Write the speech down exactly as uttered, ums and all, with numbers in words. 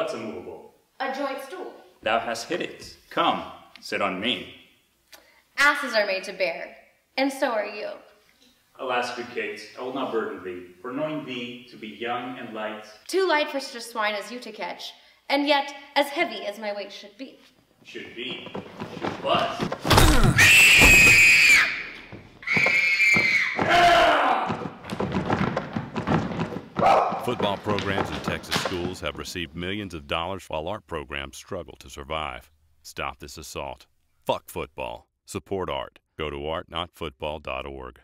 what's immovable? A joint stool. Thou hast hit it. Come, sit on me. Asses are made to bear, and so are you. Alas, good Kate, I will not burden thee, for knowing thee to be young and light. Too light for such a swine as you to catch, and yet as heavy as my weight should be. Should be, should but. Football programs in Texas schools have received millions of dollars while art programs struggle to survive. Stop this assault. Fuck football. Support art. Go to art not football dot org.